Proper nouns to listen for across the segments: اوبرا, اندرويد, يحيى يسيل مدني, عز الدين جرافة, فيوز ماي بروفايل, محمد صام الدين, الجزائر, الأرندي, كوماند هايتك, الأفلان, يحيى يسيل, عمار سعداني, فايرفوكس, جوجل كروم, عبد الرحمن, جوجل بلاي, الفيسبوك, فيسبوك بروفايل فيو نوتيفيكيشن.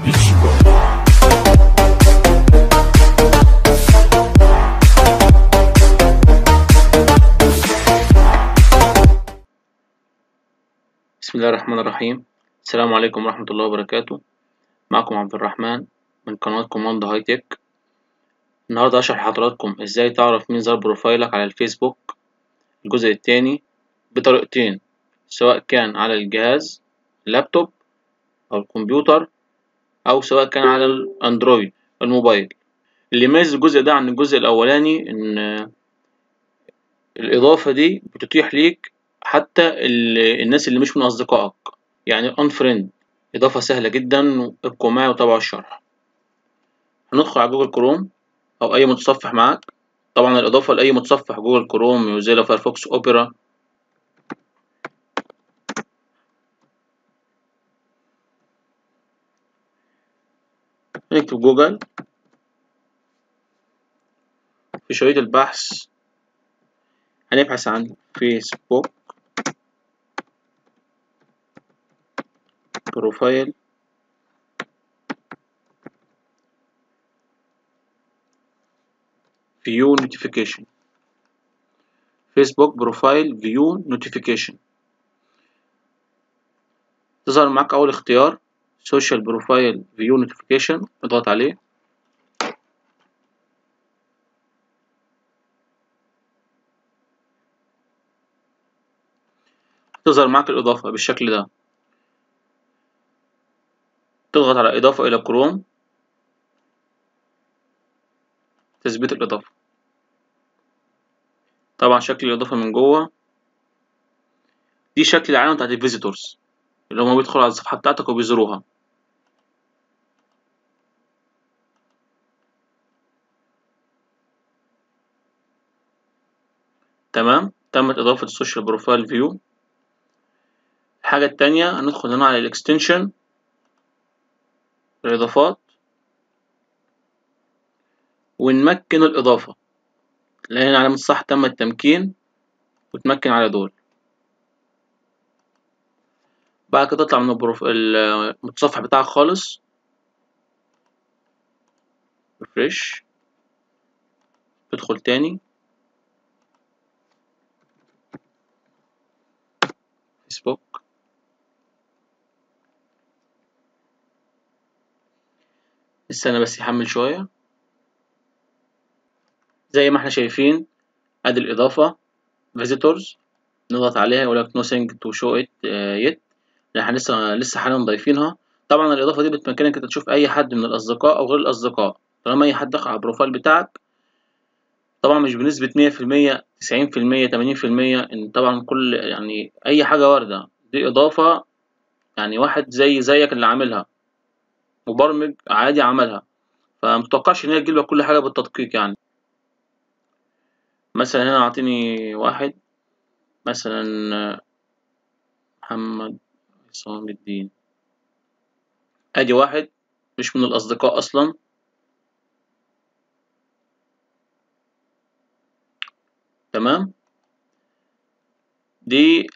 بسم الله الرحمن الرحيم. السلام عليكم ورحمة الله وبركاته. معكم عبد الرحمن من قناة كوماند هايتك. النهاردة هشرح لحضراتكم ازاي تعرف مين زار بروفايلك على الفيسبوك الجزء الثاني بطريقتين، سواء كان على الجهاز اللابتوب او الكمبيوتر، او سواء كان على الاندرويد الموبايل. اللي يميز الجزء ده عن الجزء الاولاني ان الاضافة دي بتتيح ليك حتى الناس اللي مش من اصدقائك، يعني unfriend. اضافة سهلة جدا، ابقوا معي وتابعوا الشرح. هندخل على جوجل كروم او اي متصفح معاك. طبعا الاضافة لاي متصفح، جوجل كروم، يوزيلا، فايرفوكس، اوبرا. نكتب جوجل في شريط البحث، هنبحث عن فيسبوك بروفايل فيو نوتيفيكيشن. فيسبوك بروفايل فيو نوتيفيكيشن تظهر معاك اول اختيار سوشيال بروفايل فيو نوتيفيكيشن، اضغط عليه. تظهر معاك الاضافه بالشكل ده، تضغط على اضافه الى كروم، تثبيت الاضافه. طبعا شكل الاضافه من جوه دي شكل العالم بتاعت الفيزيتورز اللي هما بيدخلوا على الصفحه بتاعتك وبيزوروها. تمام، تمت اضافه السوشيال بروفايل فيو. الحاجه التانيه هندخل هنا على الاكستنشن، الاضافات، ونمكن الاضافه. لقينا علامه صح، تم التمكين، وتمكن على دول. بعد كده تطلع من المتصفح بتاعك خالص، ريفريش، تدخل تاني فيسبوك. استنى بس يحمل شوية. زي ما احنا شايفين ادي الاضافة visitors، نضغط عليها يقول لك nothing to show it yet، احنا لسه حالا ضايفينها. طبعا الاضافه دي بتمكنك انت تشوف اي حد من الاصدقاء او غير الاصدقاء، طالما اي حد دخل على البروفايل بتاعك. طبعا مش بنسبه 100%، 90%، 80%، ان طبعا كل يعني اي حاجه وارده. دي اضافه يعني واحد زيك اللي عاملها، مبرمج عادي عملها، فمتوقعش ان هي تجيب لك كل حاجه بالتدقيق. يعني مثلا هنا اعطيني واحد، مثلا محمد صام الدين، ادي واحد مش من الاصدقاء اصلا. تمام، دي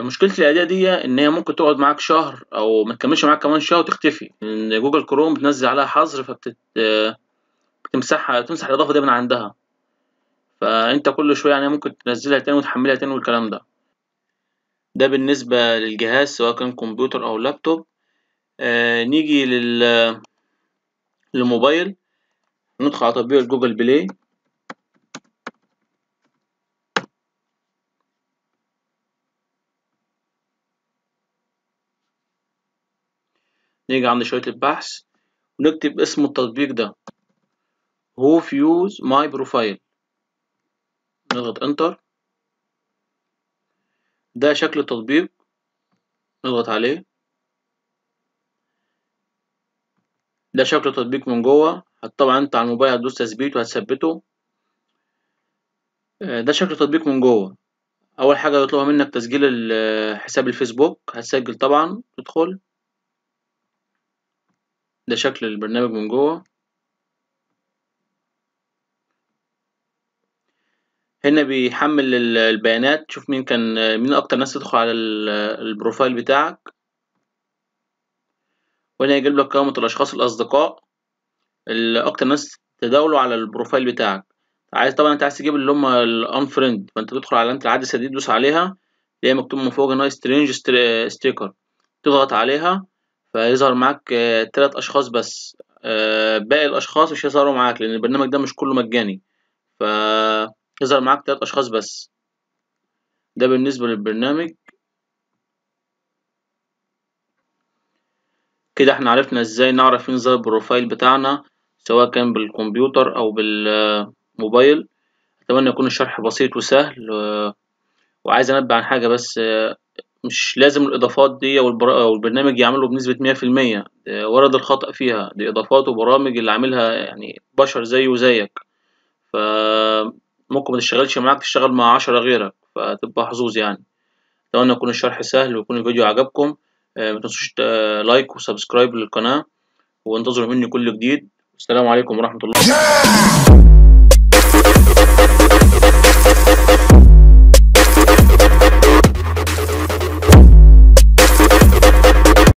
مشكله الاداه دي، ان هي ممكن تقعد معاك شهر او ما تكملش معاك كمان شهر وتختفي، لان جوجل كروم بتنزل عليها حظر، فبتمسحها، تمسح الاضافه دي من عندها، فانت كل شويه يعني ممكن تنزلها تاني وتحملها تاني والكلام ده. ده بالنسبة للجهاز سواء كان كمبيوتر أو لابتوب. نيجي للموبايل، ندخل على تطبيق جوجل بلاي. نيجي عند شريط البحث ونكتب اسم التطبيق ده، هو فيوز ماي بروفايل، نضغط انتر. ده شكل التطبيق، نضغط عليه. ده شكل التطبيق من جوه، طبعا انت على الموبايل هتدوس تثبيت وهتثبته. ده شكل التطبيق من جوه. اول حاجه يطلبها منك تسجيل حساب الفيسبوك، هتسجل طبعا، تدخل. ده شكل البرنامج من جوه. هنا بيحمل البيانات، تشوف مين اكتر ناس تدخل على البروفايل بتاعك، وهنا يجيب لك قائمة الأشخاص الأصدقاء اللي أكتر ناس تداولوا على البروفايل بتاعك. عايز طبعا أنت عايز تجيب اللي هم الأنفريند، فأنت تدخل على علامة العدسة دي تدوس عليها اللي هي مكتوب من فوق هنا سترينج ستيكر، تضغط عليها فيظهر معاك 3 أشخاص بس، باقي الأشخاص مش هيظهروا معاك لأن البرنامج ده مش كله مجاني، فيظهر معاك 3 أشخاص بس. ده بالنسبة للبرنامج. كده احنا عرفنا ازاي نعرف مين ظاهر البروفايل بتاعنا سواء كان بالكمبيوتر او بالموبايل. اتمنى يكون الشرح بسيط وسهل، وعايز انبه عن حاجة بس، مش لازم الاضافات دي او البرنامج يعمله بنسبة 100%، ورد الخطأ فيها، دي اضافات وبرامج اللي عاملها يعني بشر زيه وزيك، فممكن ما تشتغلش معاك تشتغل مع 10 غيرك، فتبقى حظوظ يعني. اتمنى يكون الشرح سهل ويكون الفيديو عجبكم. ما تنسوش لايك وسبسكرايب للقناة، وانتظروا مني كل جديد. السلام عليكم ورحمة الله.